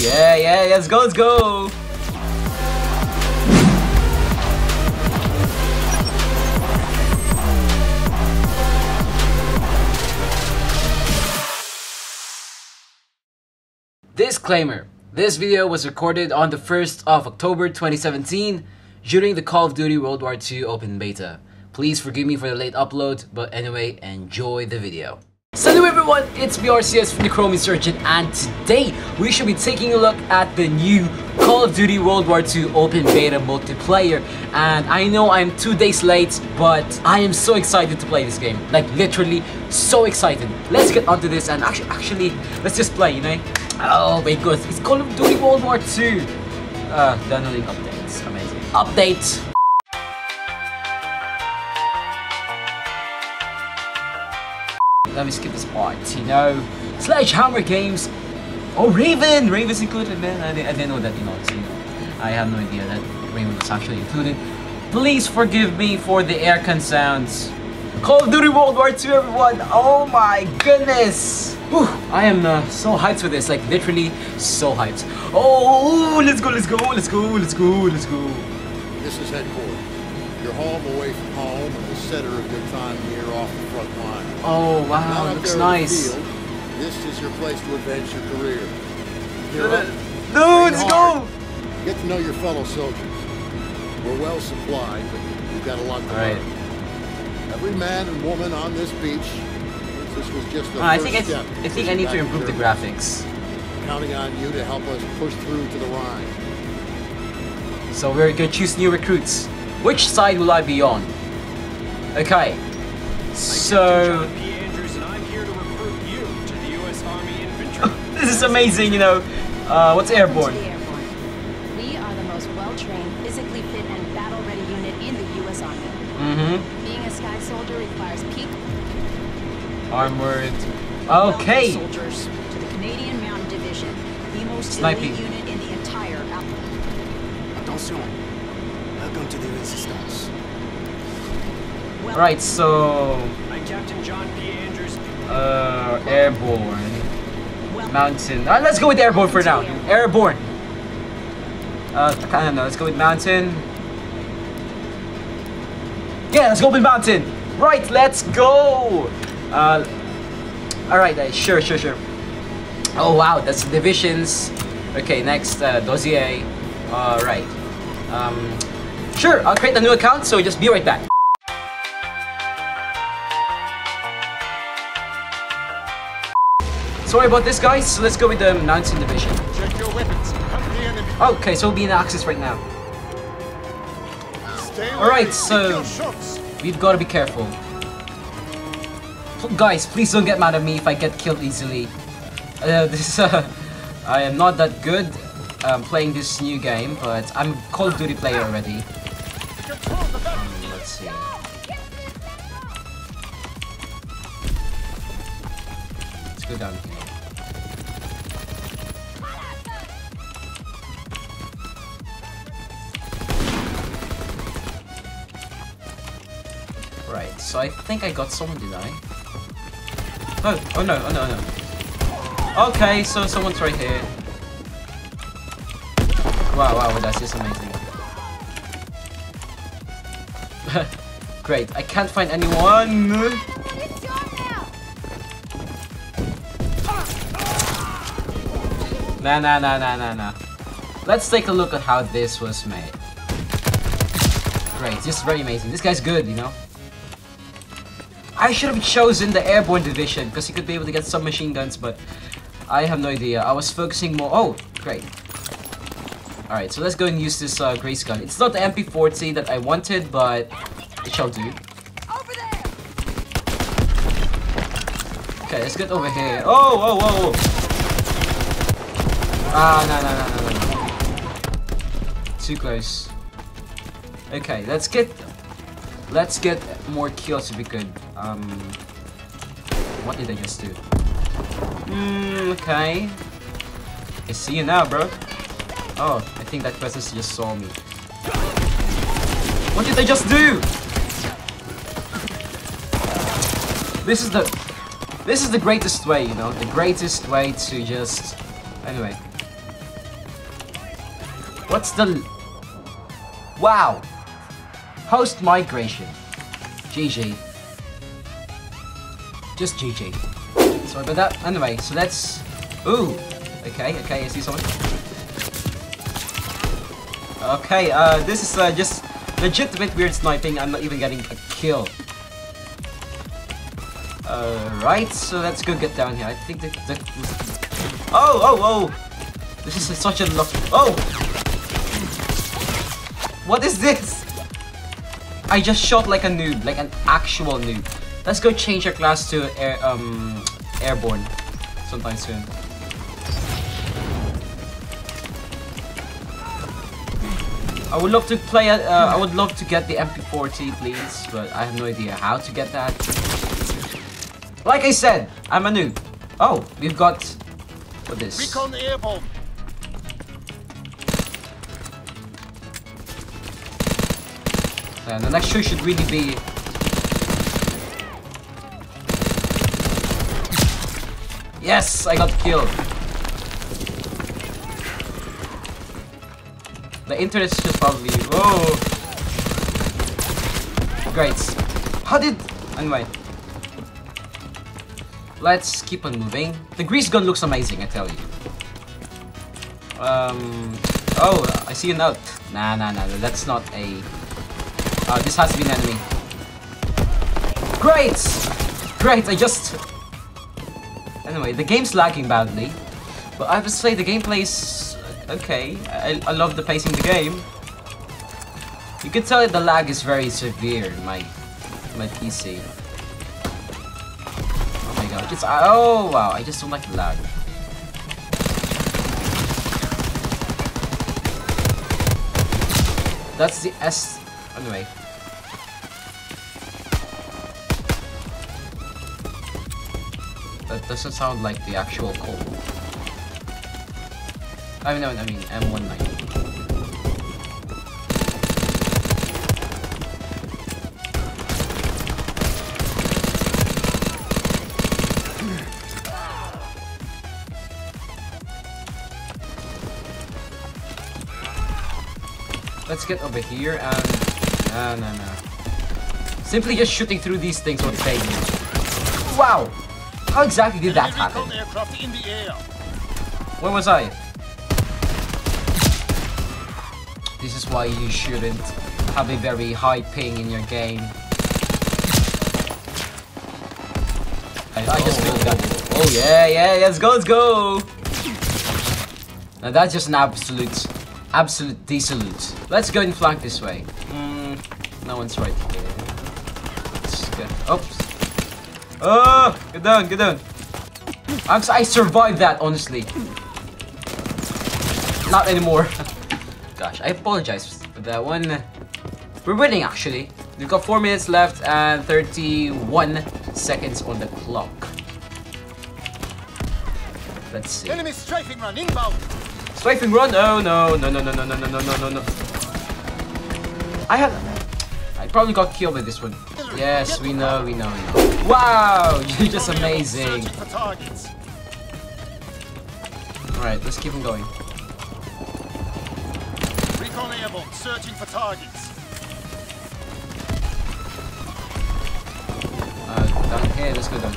Yeah, let's go, let's go. Disclaimer, this video was recorded on the 1st of October 2017 during the Call of Duty World War II Open Beta. Please forgive me for the late upload, but anyway, enjoy the video. So hello everyone, it's BRCS from the Chrome Surgeon, and today we shall be taking a look at the new Call of Duty World War II Open Beta multiplayer. And I know I'm 2 days late, but I am so excited to play this game. Like literally so excited. Let's get onto this and actually let's just play, you know? Oh my god, it's Call of Duty World War II. Downloading updates, amazing. Update! Let me skip this part, you know. Slash Hammer Games. Oh, Raven! Raven's included, man. I didn't know that, you know. So, you know, I have no idea that Raven was actually included. Please forgive me for the aircon sounds. Call of Duty World War II, everyone! Oh my goodness! Whew, I am so hyped for this, like literally so hyped. Oh, let's go, let's go, let's go, let's go, let's go. This is headquarters. You're home away from home and the center of your time here off the front line. Oh wow, looks nice. Field, this is your place to advance your career. Dude, let's go! Get to know your fellow soldiers. We're well supplied, but we've got a lot to learn. Every man and woman on this beach, this was just the first step. I think I need to improve the graphics. Counting on you to help us push through to the Rhine. So we're gonna choose new recruits. Which side will I be on? Okay. So this is amazing, you know. What's airborne? We are the most well-trained, physically fit, and battle-ready unit in the U.S. Army. Mm-hmm. Sky soldier requires peak armored. Okay. Soldiers to the Canadian Mountain Division, the most elite unit in the entire outfit. Attention. Welcome to the resistance. All right, so I'm Captain John P. Andrews. Airborne. Mountain. All right, let's go with airborne for now. Airborne. I don't know. Let's go with mountain. Yeah, let's go with mountain. Right, let's go. All right, sure. Oh wow, that's the divisions. Okay, next dossier. All right. Sure, I'll create a new account. So just be right back. Sorry about this, guys. So let's go with the mountain division. Check your weapons. Okay, so we'll be in Axis right now. Alright, so we've got to be careful. Guys, please don't get mad at me if I get killed easily. I am not that good playing this new game, but I'm a Call of Duty player already. Let's see. Let's go down here. Right, so I think I got someone, did I? Oh no. Okay, so someone's right here. Wow, that's just amazing. Great, I can't find anyone. Nah. Let's take a look at how this was made. Great, this is very amazing. This guy's good, you know? I should have chosen the airborne division because you could be able to get submachine guns, but I have no idea. I was focusing more. Oh, great. Alright, so let's go and use this Grease Gun. It's not the MP40 that I wanted, but it shall do. Okay, let's get over here. Oh! No. Too close. Okay, let's get more kills if we could. What did I just do? Okay. I see you now, bro. Oh, I think that person just saw me. What did I just do? This is the greatest way, you know, the greatest way to just... Anyway. What's the... Wow. Host migration. GG. Just GG. Sorry about that. Anyway, so let's... Ooh. Okay, okay, I see someone. Okay, this is just legitimate weird sniping. I'm not even getting a kill. Alright, so let's go get down here. I think the... Oh, oh, oh! This is such a lucky... Oh! What is this? I just shot like a noob, like an actual noob. Let's go change our class to airborne sometime soon. I would love to play it. I would love to get the MP40, please, but I have no idea how to get that. Like I said, I'm a noob. Oh, we've got what this? Recon airborne. And the next shoot should really be. Yes, I got killed. The internet's just probably. Whoa! Great. How did. Anyway. Let's keep on moving. The grease gun looks amazing, I tell you. Oh, I see an out. Nah, nah, nah. That's not a. This has to be an enemy. Great! Great, I just. Anyway, the game's lagging badly. But I have to say, the gameplay's. Okay, I love the pacing of the game. You can tell that the lag is very severe in my PC. Oh my god, it's oh wow, I just don't like the lag. That's the S anyway. That doesn't sound like the actual code. I mean M19. Let's get over here and no. Simply just shooting through these things would fail me. Wow! How exactly did that happen? Where was I? This is why you shouldn't have a very high ping in your game. I just killed that. Oh yeah, yeah, let's go, let's go! Now that's just an absolute desalute. Let's go and flank this way. No one's right here. Let's go. Oops. Oh, get down, get down. I survived that, honestly. Not anymore. Gosh, I apologize for that one. We're winning actually. We've got 4 minutes left and 31 seconds on the clock. Let's see. Enemy strafing run inbound. Strafing run? Oh no. I probably got killed with this one. Yes, we know. Wow, you're just amazing. Alright, let's keep on going. Searching for targets. Down here, let's go down.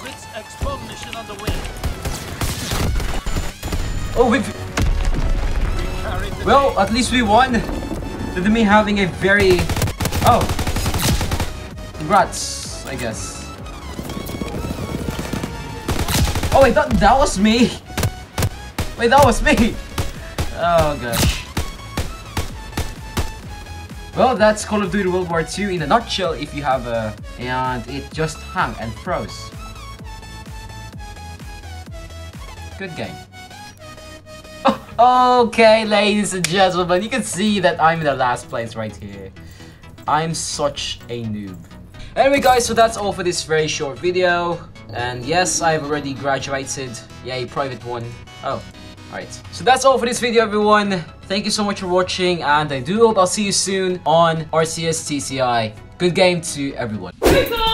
Grit's explosion mission underway. Oh, we've... Well, at least we won. With me having a very... Oh. Congrats, I guess. Oh, wait, that was me! Wait, that was me! Oh, gosh. Well, that's Call of Duty World War II in a nutshell if you have a... And it just hung and froze. Good game. Okay, ladies and gentlemen, you can see that I'm in the last place right here. I'm such a noob. Anyway, guys, so that's all for this very short video. And yes, I've already graduated. Yay, private one. Oh, alright. So that's all for this video, everyone. Thank you so much for watching, and I do hope I'll see you soon on AhrceusTCI. Good game to everyone.